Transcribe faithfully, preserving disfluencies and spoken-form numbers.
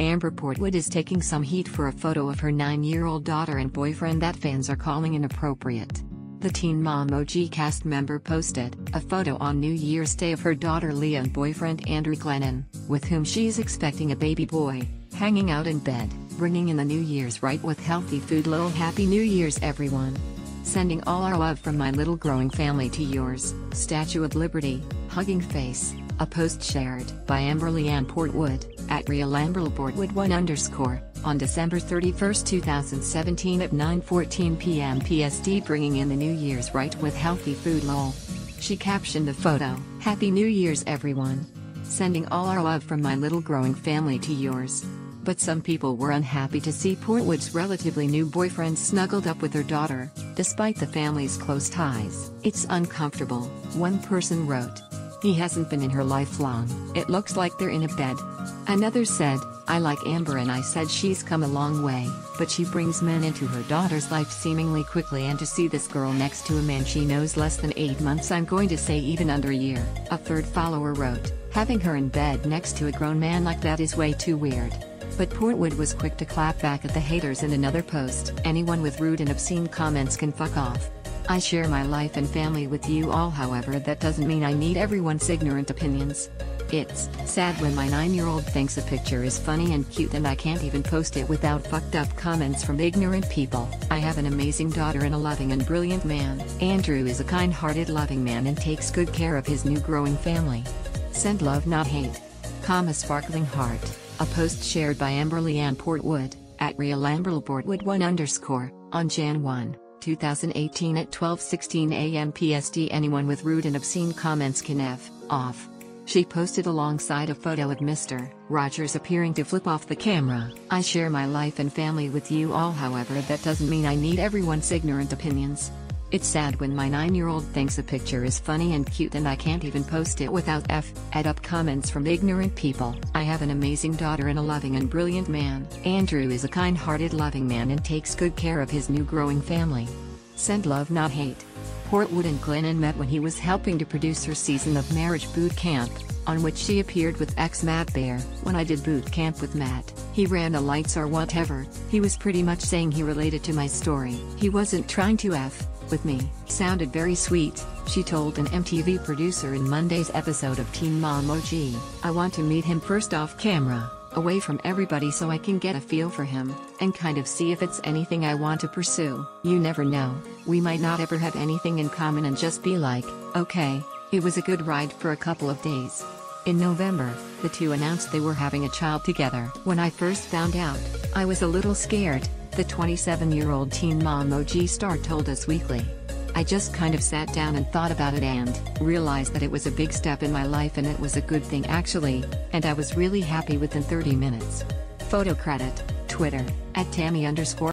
Amber Portwood is taking some heat for a photo of her nine-year-old daughter and boyfriend that fans are calling inappropriate. The Teen Mom O G cast member posted a photo on New Year's Day of her daughter Leah and boyfriend Andrew Glennon, with whom she's expecting a baby boy, hanging out in bed, bringing in the New Year's right with healthy food. Lil Happy New Year's everyone. Sending all our love from my little growing family to yours, Statue of Liberty, hugging face. A post shared by Amber Leanne Portwood, at Real Amber Portwood one underscore, on December thirty-first two thousand seventeen at nine fourteen p m P S T, bringing in the New Year's right with healthy food lol. She captioned the photo, "Happy New Year's everyone. Sending all our love from my little growing family to yours." But some people were unhappy to see Portwood's relatively new boyfriend snuggled up with her daughter, despite the family's close ties. "It's uncomfortable," one person wrote. "He hasn't been in her life long, it looks like they're in a bed." Another said, "I like Amber and I said she's come a long way, but she brings men into her daughter's life seemingly quickly, and to see this girl next to a man she knows less than eight months, I'm going to say even under a year." A third follower wrote, "Having her in bed next to a grown man like that is way too weird." But Portwood was quick to clap back at the haters in another post, "Anyone with rude and obscene comments can fuck off. I share my life and family with you all, however that doesn't mean I need everyone's ignorant opinions. It's sad when my nine-year-old thinks a picture is funny and cute and I can't even post it without fucked up comments from ignorant people. I have an amazing daughter and a loving and brilliant man. Andrew is a kind-hearted, loving man and takes good care of his new growing family. Send love, not hate." Comma sparkling heart. A post shared by Amber Leanne Portwood, at Real Amber Portwood one underscore, on January first two thousand eighteen at twelve sixteen a m P S T, "Anyone with rude and obscene comments can F off." She posted alongside a photo of Mister Rogers appearing to flip off the camera, "I share my life and family with you all, however that doesn't mean I need everyone's ignorant opinions. It's sad when my nine-year-old thinks a picture is funny and cute and I can't even post it without F add up comments from ignorant people. I have an amazing daughter and a loving and brilliant man. Andrew is a kind-hearted, loving man and takes good care of his new growing family. Send love, not hate." Portwood and Glennon met when he was helping to produce her season of Marriage Boot Camp, on which she appeared with ex Matt Bear. "When I did boot camp with Matt, he ran the lights or whatever, he was pretty much saying he related to my story. He wasn't trying to F with me. Sounded very sweet," she told an M T V producer in Monday's episode of Teen Mom O G. "I want to meet him first off camera, away from everybody so I can get a feel for him, and kind of see if it's anything I want to pursue. You never know, we might not ever have anything in common and just be like, okay." It was a good ride for a couple of days. In November, the two announced they were having a child together. "When I first found out, I was a little scared," the twenty-seven-year-old Teen Mom O G star told Us Weekly. "I just kind of sat down and thought about it and realized that it was a big step in my life and it was a good thing actually, and I was really happy within thirty minutes." Photo credit, Twitter, at Tammy underscore